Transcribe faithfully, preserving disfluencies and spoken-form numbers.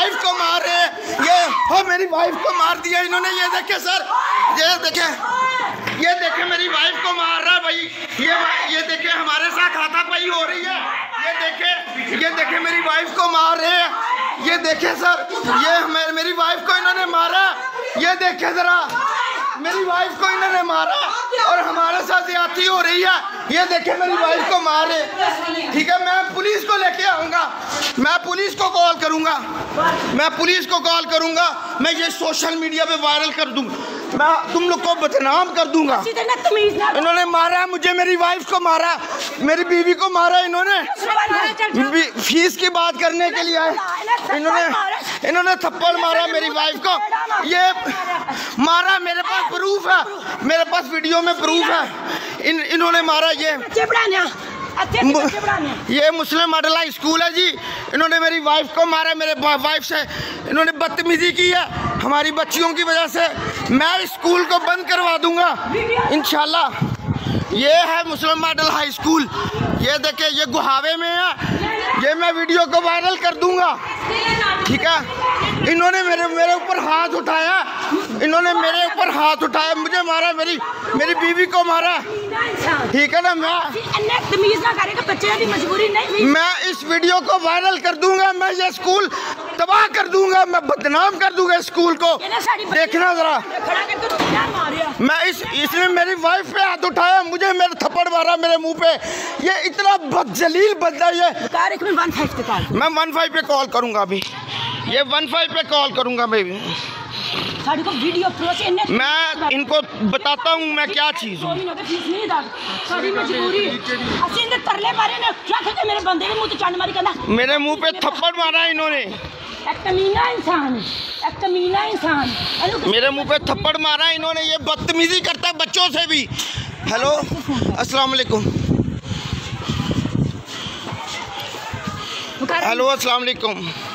Wife को मार रहे हैं। ये हो मेरी वाइफ को मार दिया इन्होंने, ये देखे सर, ये देखे, ये देखे मेरी वाइफ को मार रहा है भाई। ये ये देखे हमारे साथ हाथापाई हो रही है। ये देखे, ये देखे मेरी वाइफ को मार रहे हैं। ये देखे सर, ये मेरी वाइफ को इन्होंने मारा। ये देखे जरा, मेरी वाइफ को इन्होंने मारा और हमारे साथ ज्यादती हो रही है। ये देखे मेरी वाइफ को मारे। ठीक है, मैं पुलिस को लेके आऊँगा, मैं पुलिस को कॉल करूँगा, मैं पुलिस को कॉल करूँगा, मैं ये सोशल मीडिया पे वायरल कर दूँगा, मैं तुम लोग को बदनाम कर दूँगा। इन्होंने मारा मुझे, मेरी वाइफ को मारा, मेरी बीवी को मारा इन्होंने। फीस की बात करने के लिए आए, इन्होंने इन्होंने थप्पड़ मारा मेरी वाइफ को। ये मारा, मेरे पास प्रूफ है, मेरे पास वीडियो में प्रूफ है, इन इन्होंने मारा। ये ये मुस्लिम मॉडल हाई स्कूल है जी। इन्होंने मेरी वाइफ को मारा, मेरे वाइफ से इन्होंने बदतमीजी की है हमारी बच्चियों की वजह से। मैं इस स्कूल को बंद करवा दूंगा इंशाल्लाह। ये है मुस्लिम मॉडल हाई स्कूल, ये देखे, ये गुहावे में है। ये मैं वीडियो को वायरल कर दूंगा। ठीक है, इन्होंने मेरे मेरे ऊपर हाथ उठाया, इन्होंने मेरे ऊपर हाथ उठाया, मुझे मारा, मेरी मेरी बीवी को मारा। ठीक है ना, मैं मैं इस वीडियो को वायरल कर दूंगा, मैं ये स्कूल तबाह कर दूंगा, मैं बदनाम कर दूंगा इस स्कूल को। देखना जरा, मैं इस इसने मेरी वाइफ पे हाथ उठाया, मुझे मेरे थप्पड़ मारा मेरे मुंह पे। ये इतना बदजलील बंदा ये। मैं वन फाइव पे कॉल मैं वन फाइव पे कॉल करूंगा अभी, ये वन फाइव पे कॉल करूंगा मैं भी। मैं इनको बताता हूँ मैं क्या चीज़ हूँ। मेरे मुंह पे थप्पड़ मारा इन्होंने, मेरे मुंह पे थप्पड़ मारा इन्होंने। ये बदतमीजी करता है बच्चों से भी। हेलो, अस्सलाम वालेकुम। हेलो, अस्सलाम वालेकुम।